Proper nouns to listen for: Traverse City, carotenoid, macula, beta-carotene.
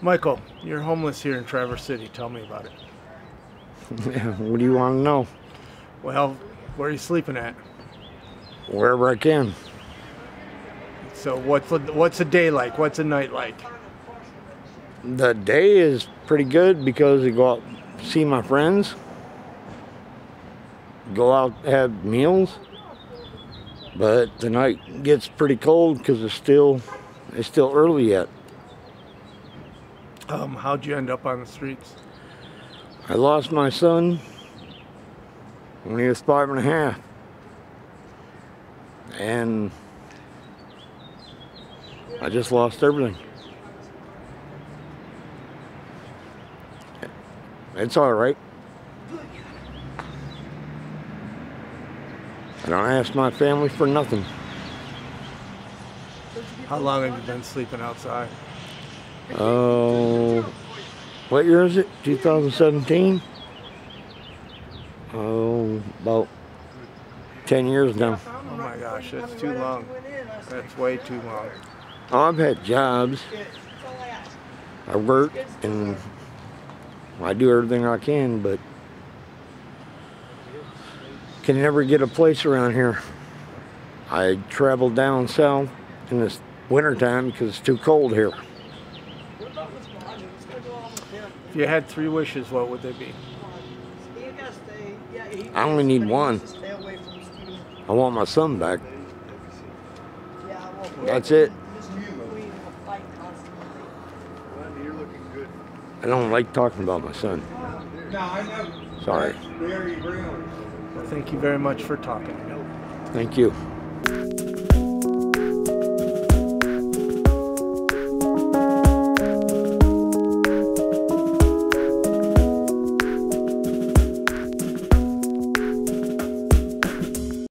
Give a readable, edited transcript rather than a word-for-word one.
Michael, you're homeless here in Traverse City. Tell me about it. What do you want to know? Well, where are you sleeping at? Wherever I can. So what's a day like? What's a night like? The day is pretty good because I go out, see my friends, go out, have meals. But the night gets pretty cold because it's still early yet. How'd you end up on the streets? I lost my son when he was 5½. And I just lost everything. It's all right. I don't ask my family for nothing. How long have you been sleeping outside? Oh, what year is it? 2017? Oh, about 10 years now. Oh my gosh, that's too long. That's way too long. I've had jobs. I work and I do everything I can, but can never get a place around here. I travel down south in the wintertime because it's too cold here. If you had 3 wishes, what would they be? I only need one. I want my son back. That's it. I don't like talking about my son. Sorry. Well, thank you very much for talking to me. Thank you.